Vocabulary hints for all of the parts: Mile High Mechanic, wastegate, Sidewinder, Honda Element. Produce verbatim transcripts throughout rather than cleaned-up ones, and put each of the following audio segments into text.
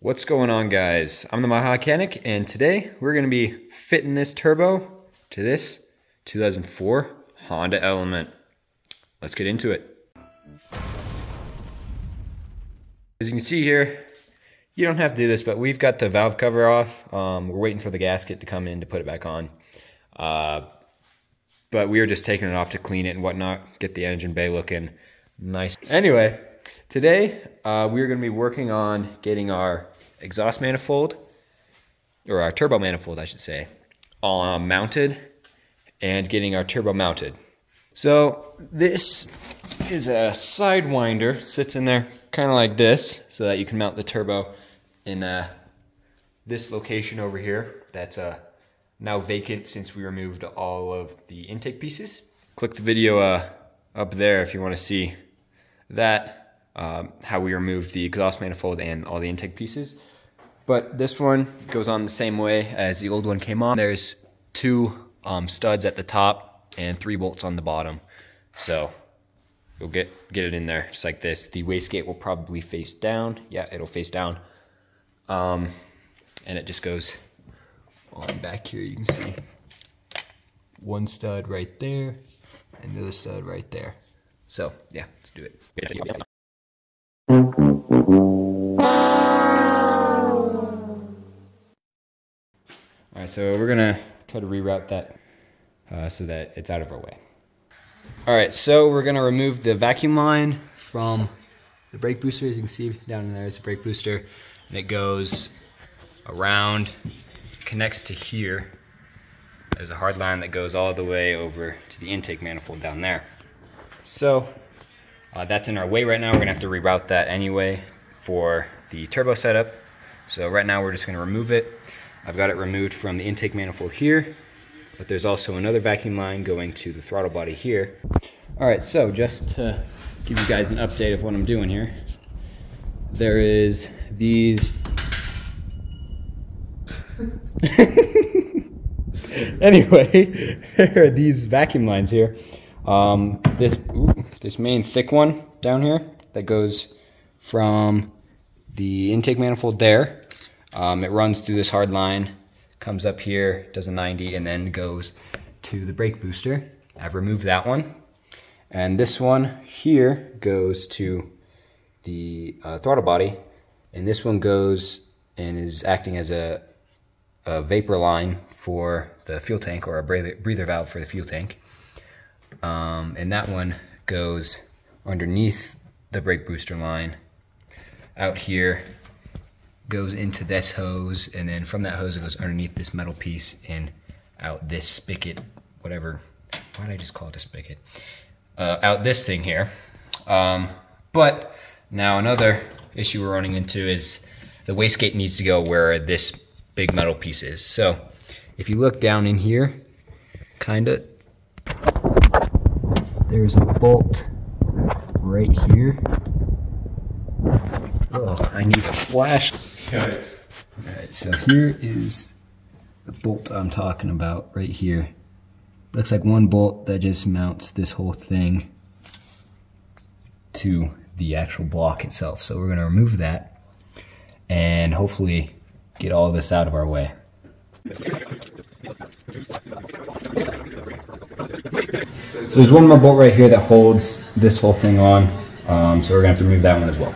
What's going on, guys? I'm the Mile High Mechanic, and today we're going to be fitting this turbo to this two thousand four Honda Element. Let's get into it. As you can see here, you don't have to do this, but we've got the valve cover off. Um, we're waiting for the gasket to come in to put it back on. Uh, but we are just taking it off to clean it and whatnot, get the engine bay looking nice. Anyway, today uh, we're going to be working on getting our exhaust manifold, or our turbo manifold I should say, uh, mounted and getting our turbo mounted. So this is a sidewinder, sits in there kind of like this so that you can mount the turbo in uh, this location over here that's uh, now vacant since we removed all of the intake pieces. Click the video uh, up there if you want to see that, um, how we removed the exhaust manifold and all the intake pieces. But this one goes on the same way as the old one came on. There's two um, studs at the top and three bolts on the bottom. So you'll get, get it in there just like this. The wastegate will probably face down. Yeah, it'll face down. Um, and it just goes on back here. You can see one stud right there and the other stud right there. So yeah, let's do it. All right, so we're gonna try to reroute that Uh, so that it's out of our way. All right, so we're gonna remove the vacuum line from the brake booster. As you can see down in there is the brake booster, and it goes around, connects to here. There's a hard line that goes all the way over to the intake manifold down there. So uh, that's in our way right now. We're gonna have to reroute that anyway for the turbo setup. So right now we're just gonna remove it. I've got it removed from the intake manifold here, but there's also another vacuum line going to the throttle body here. All right, so just to give you guys an update of what I'm doing here, there is these. Anyway, there are these vacuum lines here. Um, this, ooh, this main thick one down here that goes from the intake manifold there. Um, it runs through this hard line, comes up here, does a ninety, and then goes to the brake booster. I've removed that one. And this one here goes to the uh, throttle body. And this one goes and is acting as a, a vapor line for the fuel tank, or a breather, breather valve for the fuel tank. Um, and that one goes underneath the brake booster line out here, goes into this hose, and then from that hose it goes underneath this metal piece and out this spigot, whatever, why did I just call it a spigot? Uh, out this thing here. Um, but now another issue we're running into is the wastegate needs to go where this big metal piece is. So if you look down in here, kinda, there's a bolt right here. Oh, I need a flash. Got it. All right, so here is the bolt I'm talking about right here. Looks like one bolt that just mounts this whole thing to the actual block itself. So we're gonna remove that and hopefully get all this out of our way. So there's one more bolt right here that holds this whole thing on. Um, so we're gonna have to remove that one as well.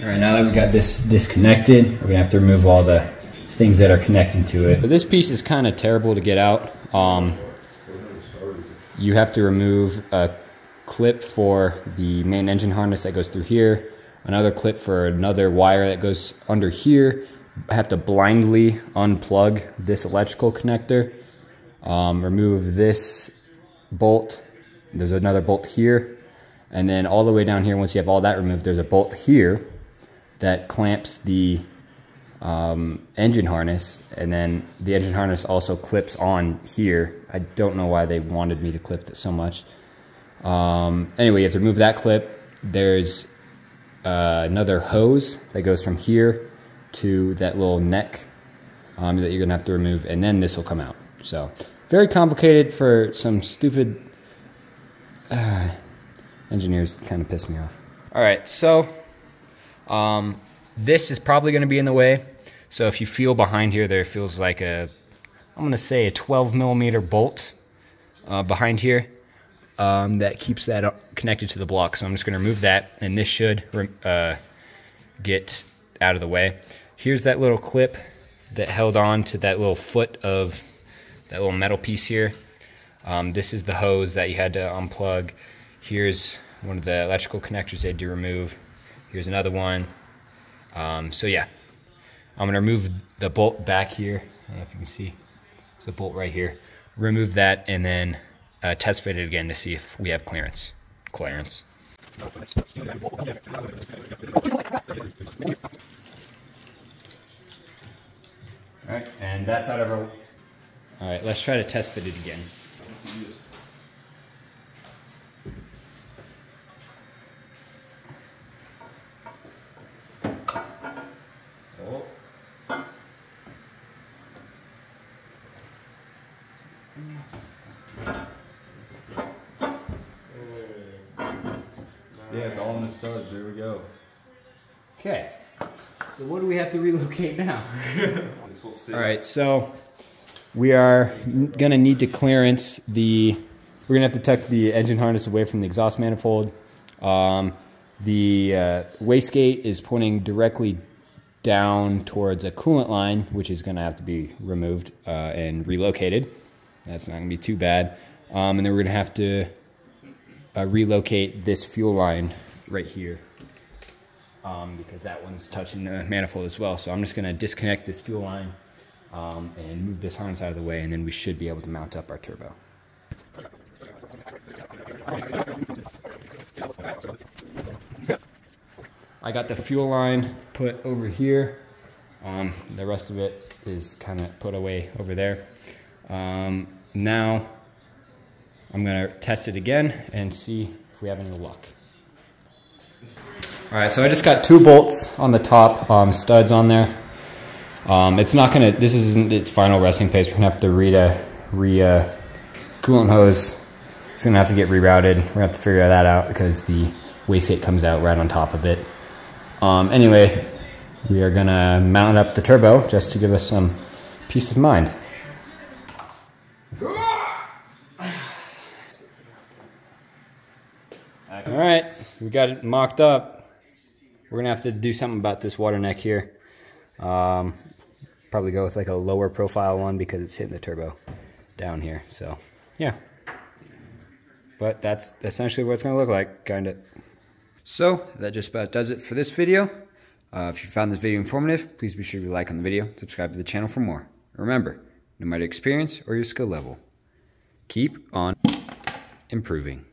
All right, now that we've got this disconnected, we're gonna have to remove all the things that are connecting to it. But this piece is kind of terrible to get out. Um, you have to remove a clip for the main engine harness that goes through here, another clip for another wire that goes under here. I have to blindly unplug this electrical connector, um, remove this bolt. There's another bolt here. And then all the way down here, once you have all that removed, there's a bolt here that clamps the um, engine harness. And then the engine harness also clips on here. I don't know why they wanted me to clip that so much. Um, anyway, you have to remove that clip. There's uh, another hose that goes from here to that little neck um, that you're gonna have to remove. And then this will come out. So very complicated for some stupid... Uh, Engineers kind of piss me off. All right, so um, this is probably going to be in the way. So if you feel behind here, there feels like a, I'm going to say a twelve millimeter bolt uh, behind here um, that keeps that connected to the block. So I'm just going to remove that, and this should uh, get out of the way. Here's that little clip that held on to that little foot of that little metal piece here. Um, this is the hose that you had to unplug. Here's one of the electrical connectors they had to remove. Here's another one. Um, so yeah, I'm gonna remove the bolt back here. I don't know if you can see, there's a bolt right here. Remove that and then uh, test fit it again to see if we have clearance. Clearance. All right, and that's out of our... All right, let's try to test fit it again. Oh. Yeah, it's all in the studs. There we go. Okay. So what do we have to relocate now? All right, so we are gonna need to clearance the, we're gonna have to tuck the engine harness away from the exhaust manifold. Um, the uh, wastegate is pointing directly down towards a coolant line, which is gonna have to be removed uh, and relocated. That's not gonna be too bad. Um, and then we're gonna have to uh, relocate this fuel line right here. Um, because that one's touching the manifold as well. So I'm just going to disconnect this fuel line um, and move this harness out of the way, and then we should be able to mount up our turbo. I got the fuel line put over here. Um, the rest of it is kind of put away over there. Um, now I'm going to test it again and see if we have any luck. All right, so I just got two bolts on the top, um, studs on there. Um, it's not gonna, this isn't its final resting place. We're gonna have to read a, re, uh, coolant hose. It's gonna have to get rerouted. We're gonna have to figure that out because the wastegate comes out right on top of it. Um, anyway, we are gonna mount up the turbo just to give us some peace of mind. All right, we got it mocked up. We're gonna have to do something about this water neck here. Um, probably go with like a lower profile one because it's hitting the turbo down here. So yeah, but that's essentially what it's gonna look like, kinda. So that just about does it for this video. Uh, if you found this video informative, please be sure to like on the video, subscribe to the channel for more. Remember, no matter your experience or your skill level, keep on improving.